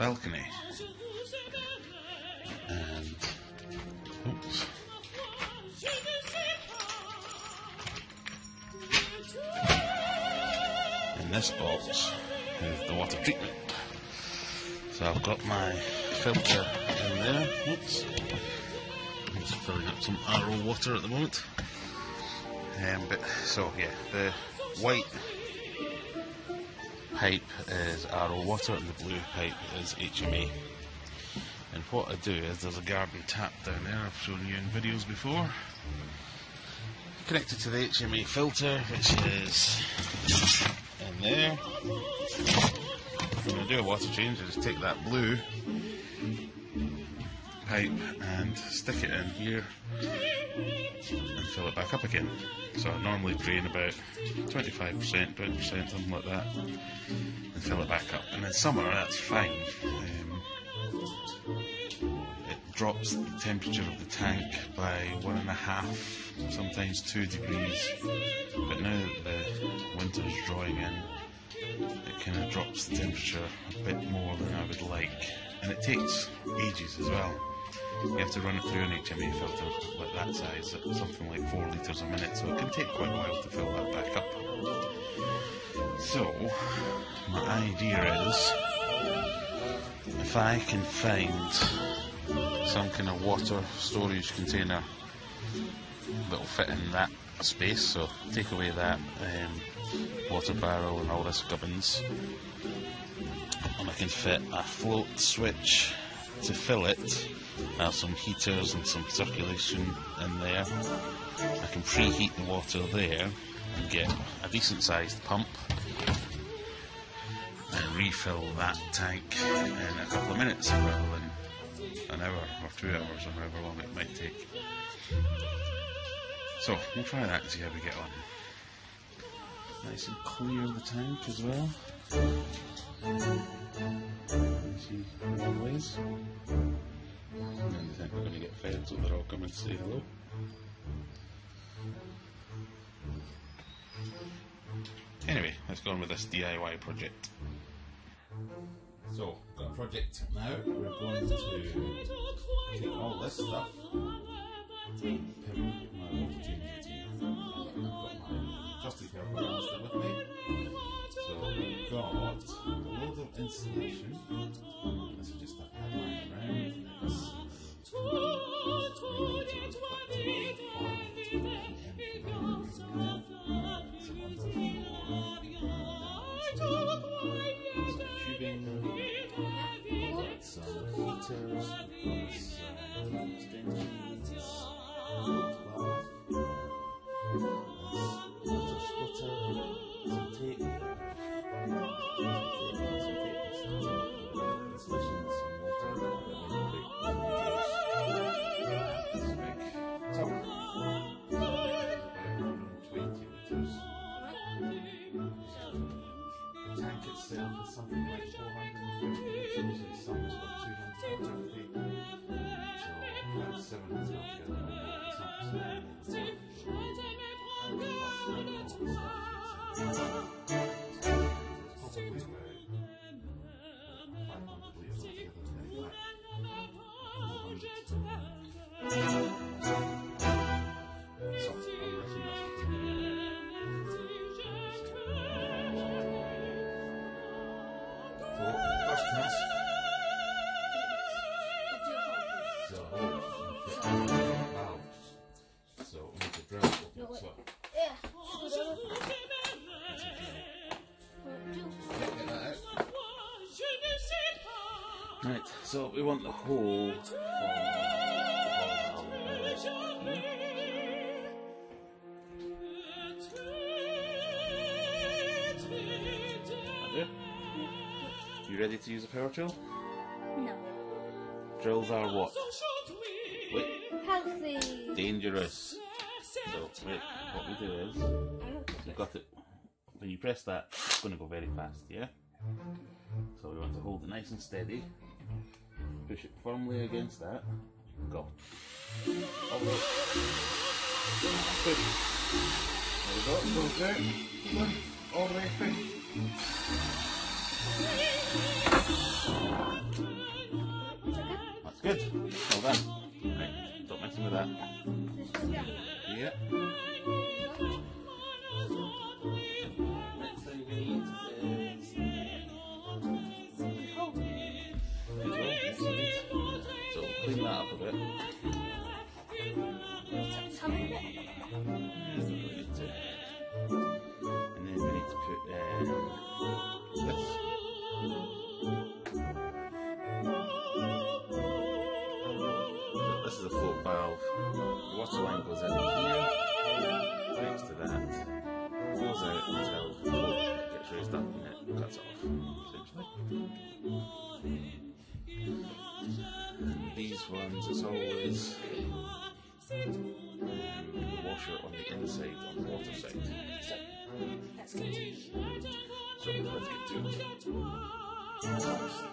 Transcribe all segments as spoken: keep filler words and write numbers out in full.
balcony. And, oops. In this box is the water treatment. So I've got my filter in there. Oops. I'm just filling up some Arrow water at the moment. Um, but so yeah, the white pipe is Arrow water and the blue pipe is H M A. And what I do is, there's a garden tap down there, I've shown you in videos before, connected to the H M A filter, which is in there. When I do a water change, I just take that blue pipe and stick it in here and fill it back up again. So I normally drain about twenty-five percent, twenty percent, something like that, and fill it back up. And in summer that's fine. Um, it drops the temperature of the tank by one and a half, sometimes two degrees. But now that the winter is drawing in, it kind of drops the temperature a bit more than I would like. And it takes ages as well. You have to run it through an H M A filter like that size, something like four litres a minute, so it can take quite a while to fill that back up. So, my idea is, if I can find some kind of water storage container that will fit in that space, so take away that um, water barrel and all this gubbins, and I can fit a float switch to fill it. I have some heaters and some circulation in there. I can preheat the water there and get a decent sized pump and refill that tank in a couple of minutes rather than an hour or two hours or however long it might take. So we'll try that and see how we get on. Nice and clear the tank as well. See the ways. And they think we're going to get fed, so they're all coming to say hello. Anyway, let's go on with this D I Y project. So, got a project now. We're going to take all this stuff, put my water change routine. I've got my trusty helper master with me. So, we've got a load of insulation. This is just a headline around. This something like four hundred fifty litres and some has got two hundred fifty, so that's seven hundred Right, so we want the whole You ready to use a power drill? No. Drills are what? Wait. Healthy. Dangerous. So wait, what we do is, we've got it. When you press that, it's going to go very fast, yeah? So we want to hold it nice and steady. Push it firmly against that. Go. All right. Push. There we go. Goes down. All right. That's good. Well done. Right, stop messing with that. Yeah. Next thing we need is salt. So we'll clean that up a bit. And then we need to put uh, this. This is a float valve. The water line goes in here, connects to that, goes out until the float gets raised up and it cuts it off, essentially. And these ones, as always, the washer on the inside, on the water side. So, let's get to it. So, let's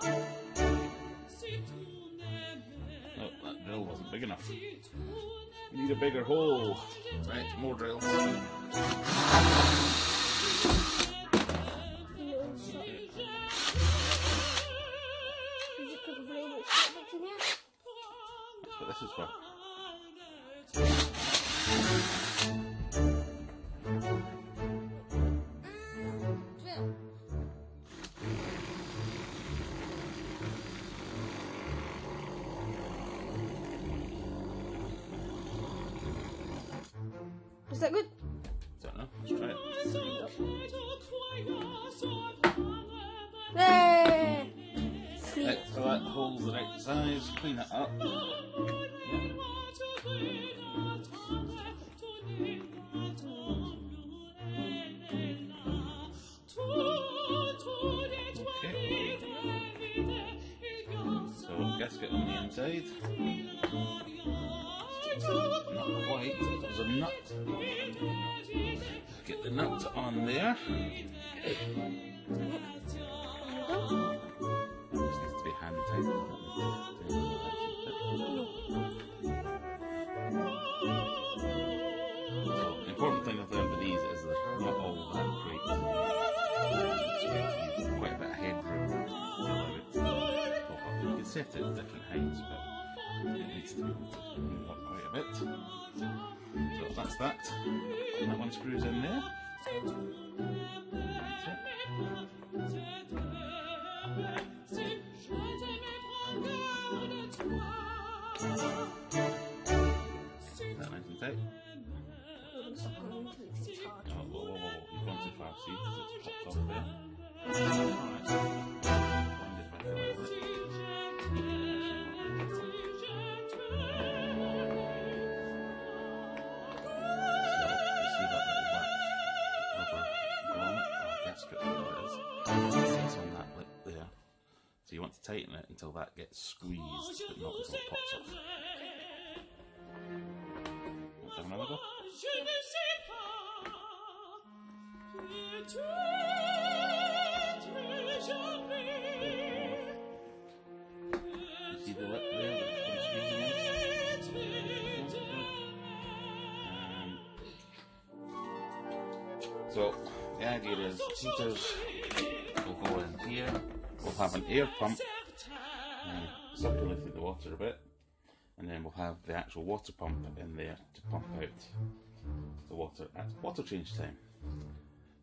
get to it. Oh, that drill wasn't big enough. We need a bigger hole. Right, more drills. That's what this is for. Is that good? I don't know. Let's try it. Yay! Right, so that hole's the right size. Clean it up. Okay. So gasket on the inside. Not quite. There's a nut. Get the nut on there. This needs to be hand tight. So the important thing I've learned with these is they're not all that great. It's quite a bit of headroom to allow it to pop up. You can set it at different heights, but it needs to move up quite a bit. So that's that. And that one screws in there. That's it. That nice and tight. Oh, whoa, whoa, whoa. You've gone too far, see? Because it's popped off there. Alright, so a little bit. So you want to tighten it until that gets squeezed, but not until it pops off. Want to have another go? You see the lip there where it's going to squeeze against? And so the idea is the heaters will go in here. We'll have an air pump, uh, circulating the water a bit, and then we'll have the actual water pump in there to pump out the water at water change time.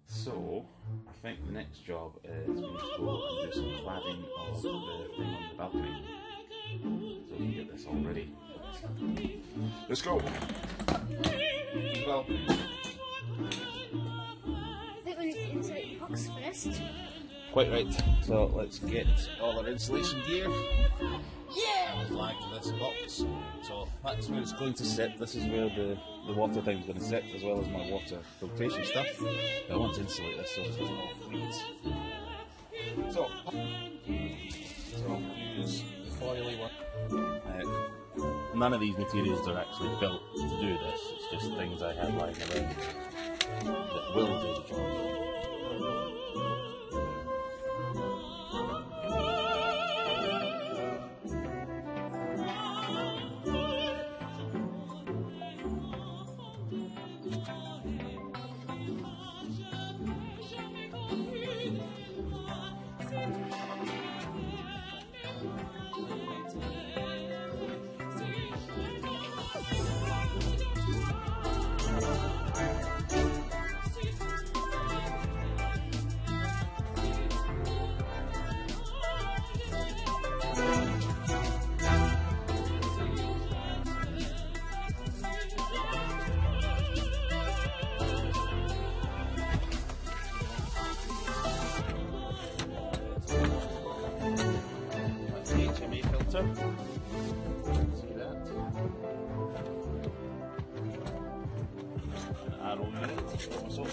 So, I think the next job is we need to go and do some cladding of the thing on the balcony. So we can get this all ready. Let's go! Well, I think we need to insert the box first. Quite right, so let's get all our insulation gear. Yeah! Like this box. So that's where it's going to sit. This is where the, the water thing is going to sit, as well as my water filtration stuff. But I want to insulate this so it doesn't all freeze. So, so I'll use the foily one. Uh, none of these materials are actually built to do this, it's just things I have lying around that will do the job. Right, So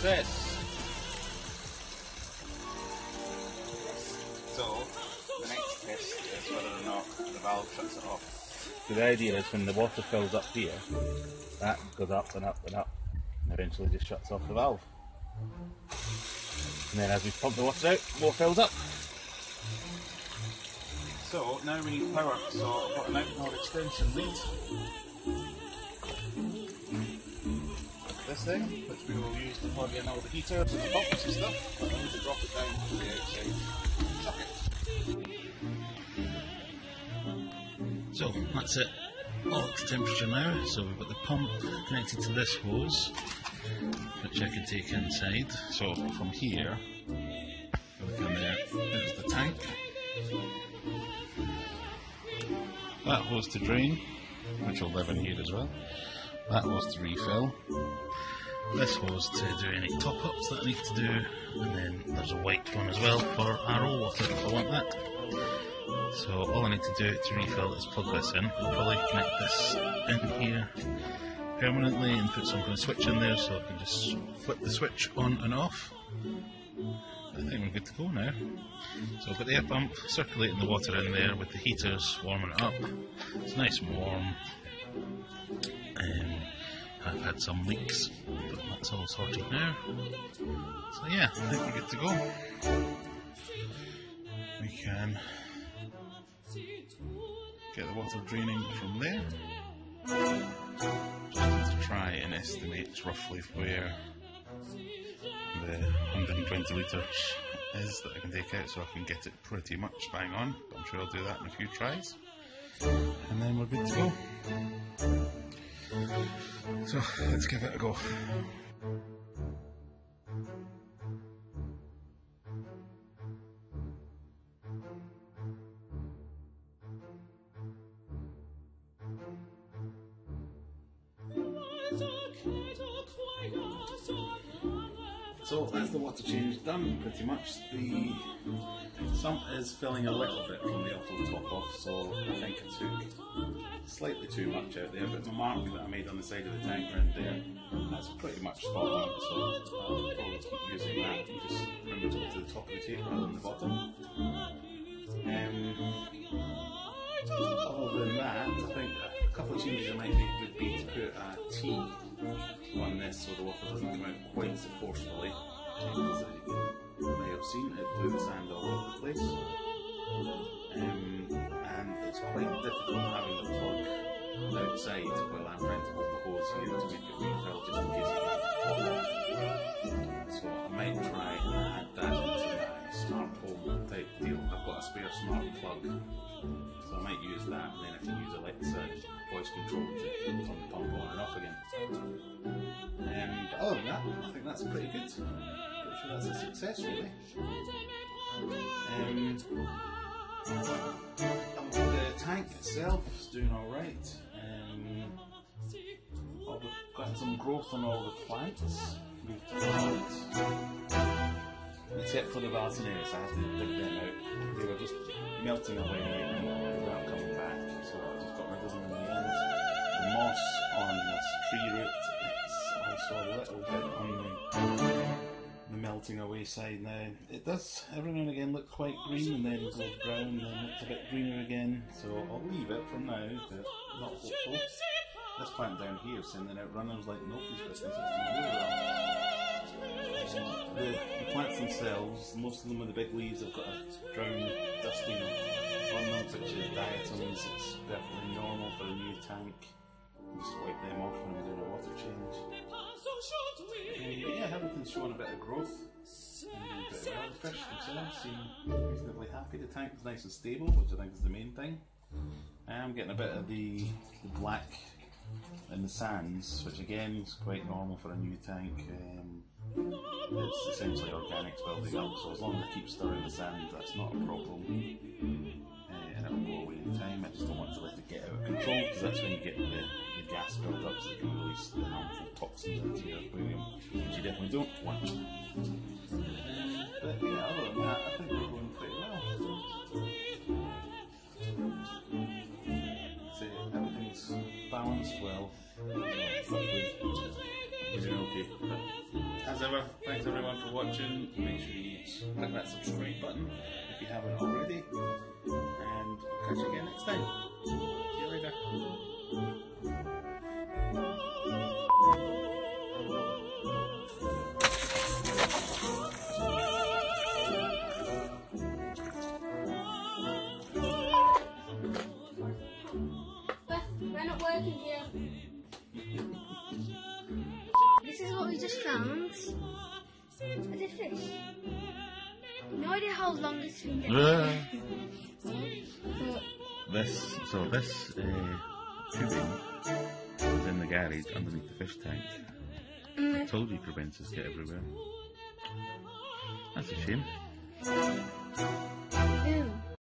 Success. So, the next test is whether or not the valve shuts it off. So the idea is when the water fills up here, that goes up and up and up, and eventually just shuts off the valve. And then as we pump the water out, more fills up. So, now we need power, so I've got an outboard extension lead. This thing, which we will use to plug in all the heaters and the pumps and stuff, but I need to drop it down to the outside and chuck it. So that's it, all up to temperature now, so we've got the pump connected to this hose, which I can take inside, so from here, look in there, there's the tank, that hose to drain, which will live in here as well. That hose to refill, this hose to do any top-ups that I need to do, and then there's a white one as well for R O water if I want that. So all I need to do to refill is plug this in. I'll probably connect this in here permanently and put some kind of switch in there so I can just flip the switch on and off. I think we're good to go now. So I've got the air pump circulating the water in there with the heaters warming it up. It's nice and warm. Um, I've had some leaks, but that's all sorted now. So yeah, I think we're good to go. We can get the water draining from there. Just to try and estimate roughly where the one hundred twenty litres is that I can take out, so I can get it pretty much bang on. But I'm sure I'll do that in a few tries. And then we're good to go. So let's give it a go. So that's the water change done pretty much. The sump is filling a little bit from the auto top off, so I think it took slightly too much out there, but the mark that I made on the side of the tank around there, that's pretty much spot on, so I'll probably keep using that and just remember to go to the top of the tape rather than the bottom. Um, other than that, I think a couple of changes I might make would be to put a T on this so the water doesn't come out quite so forcefully. As you may have seen, it blew the sand all over the place. Um, and it's quite difficult having the plug don't say to Will and Brent to hold the horse here to make it refill just in case. So I might try and add that into my smart home type deal. I've got a spare smart plug, so I might use that, and then I can use Alexa voice control to turn the pump on and off again. And other than that, I think that's pretty good. Pretty sure that's a success, really. Um, the tank itself is doing alright. Um, well, we've got some growth on all the plants. We've except for the valsonerias, I had to dig them out. They were just melting away and without coming back, so I just got rid of them in the end. The moss on this tree root is also a little bit on the the melting away side now. It does every now and again look quite green and then goes brown and then looks a bit greener again, so I'll leave it for now, but not hopeful. This plant down here sending out runners like nobody's business. The, the plants themselves, most of them with the big leaves have got a brown dusting on them, such as diatoms. It's definitely normal for a new tank. Just wipe them off when we do a water change. Uh, yeah, everything's showing a bit of growth. And a bit of fish themselves seem reasonably happy. The tank is nice and stable, which I think is the main thing. I'm getting a bit of the, the black in the sands, which again is quite normal for a new tank. Um, it's essentially organics building up, so as long as I keep stirring the sand, that's not a problem. Uh, and it will go away in time. I just don't want to let it get out of control, because that's when you get the gas build up, so you can release the harmful toxins into your aquarium, which you definitely don't want. But yeah, other than that, I think we're going pretty well. So everything's balanced well. We're doing okay. As ever, thanks everyone for watching. Make sure you click that subscribe button if you haven't already. And we'll catch you again next time. See you later. We're not working here. This is what we just found. Is it fish? No idea how long it's been there. This, so this uh, tubing was in the garage underneath the fish tank. Mm. I told you provinces get everywhere. That's a shame. Ew.